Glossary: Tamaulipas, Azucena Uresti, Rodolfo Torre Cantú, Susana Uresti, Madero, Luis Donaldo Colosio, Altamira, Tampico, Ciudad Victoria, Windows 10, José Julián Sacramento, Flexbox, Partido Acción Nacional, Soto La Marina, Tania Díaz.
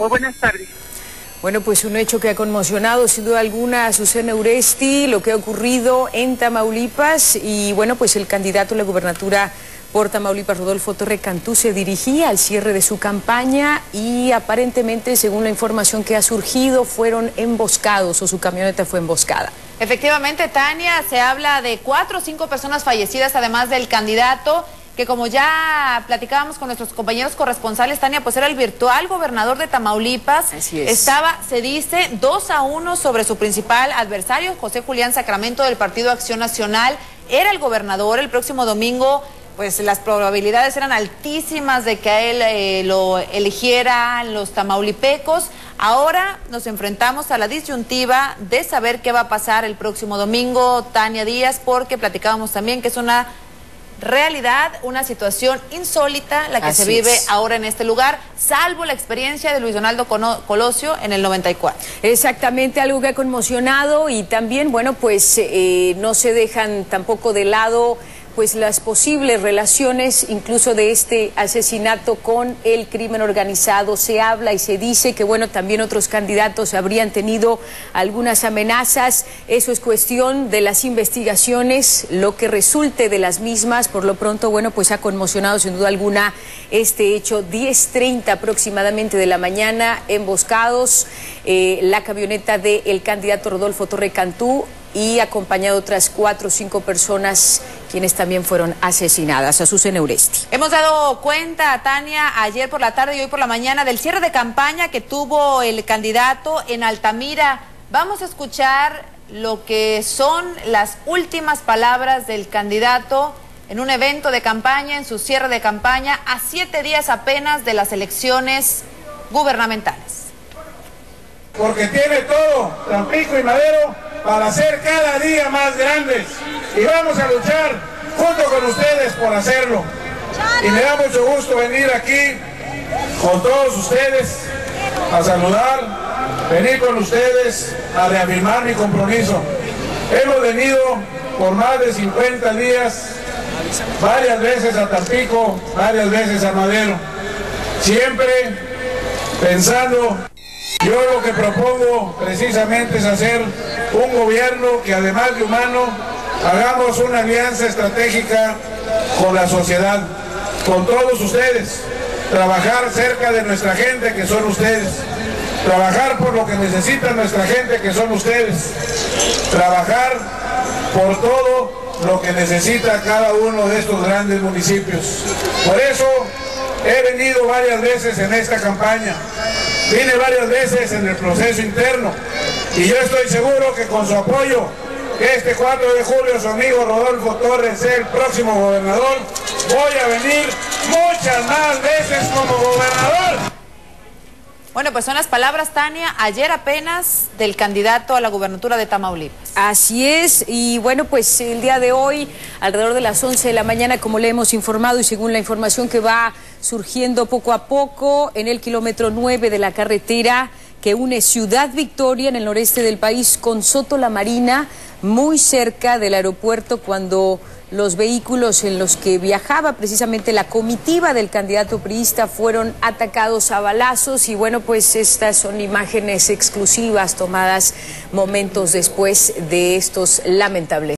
Muy buenas tardes. Bueno, pues un hecho que ha conmocionado sin duda alguna a Susana Uresti, lo que ha ocurrido en Tamaulipas, y bueno, pues el candidato a la gubernatura por Tamaulipas, Rodolfo Torre Cantú, se dirigía al cierre de su campaña y aparentemente, según la información que ha surgido, fueron emboscados o su camioneta fue emboscada. Efectivamente, Tania, se habla de 4 o 5 personas fallecidas, además del candidato, que como ya platicábamos con nuestros compañeros corresponsales, Tania, pues era el virtual gobernador de Tamaulipas. Así es. Estaba, se dice, 2-1 sobre su principal adversario, José Julián Sacramento, del Partido Acción Nacional. Era el gobernador. El próximo domingo, pues las probabilidades eran altísimas de que a él lo eligieran los tamaulipecos. Ahora nos enfrentamos a la disyuntiva de saber qué va a pasar el próximo domingo, Tania Díaz, porque platicábamos también que es una realidad, una situación insólita la que así se vive ahora en este lugar, salvo la experiencia de Luis Donaldo Colosio en el 94. Exactamente, algo que ha conmocionado, y también, bueno, pues no se dejan tampoco de lado pues las posibles relaciones incluso de este asesinato con el crimen organizado. Se habla y se dice que, bueno, también otros candidatos habrían tenido algunas amenazas. Eso es cuestión de las investigaciones, lo que resulte de las mismas. Por lo pronto, bueno, pues ha conmocionado sin duda alguna este hecho. 10:30 aproximadamente de la mañana, emboscados, la camioneta del candidato Rodolfo Torre Cantú, y acompañado otras 4 o 5 personas, quienes también fueron asesinadas. Azucena Uresti. Hemos dado cuenta, Tania, ayer por la tarde y hoy por la mañana, del cierre de campaña que tuvo el candidato en Altamira. Vamos a escuchar lo que son las últimas palabras del candidato en un evento de campaña, en su cierre de campaña, a 7 días apenas de las elecciones gubernamentales. Porque tiene todo, Tampico y Madero, para ser cada día más grandes, y vamos a luchar junto con ustedes por hacerlo. Y me da mucho gusto venir aquí con todos ustedes a saludar, venir con ustedes a reafirmar mi compromiso. Hemos venido por más de 50 días, varias veces a Tampico, varias veces a Madero, siempre pensando. Yo lo que propongo precisamente es hacer un gobierno que, además de humano, hagamos una alianza estratégica con la sociedad, con todos ustedes, trabajar cerca de nuestra gente, que son ustedes, trabajar por lo que necesita nuestra gente, que son ustedes, trabajar por todo lo que necesita cada uno de estos grandes municipios. Por eso he venido varias veces en esta campaña. Vine varias veces en el proceso interno, y yo estoy seguro que con su apoyo, este 4 de julio su amigo Rodolfo Torres, el próximo gobernador, voy a venir muchas más veces como gobernador. Bueno, pues son las palabras, Tania, ayer apenas, del candidato a la gubernatura de Tamaulipas. Así es, y bueno, pues el día de hoy, alrededor de las 11 de la mañana, como le hemos informado, y según la información que va surgiendo poco a poco, en el kilómetro 9 de la carretera que une Ciudad Victoria, en el noreste del país, con Soto La Marina, muy cerca del aeropuerto, cuando los vehículos en los que viajaba precisamente la comitiva del candidato priista fueron atacados a balazos. Y bueno, pues estas son imágenes exclusivas tomadas momentos después de estos lamentables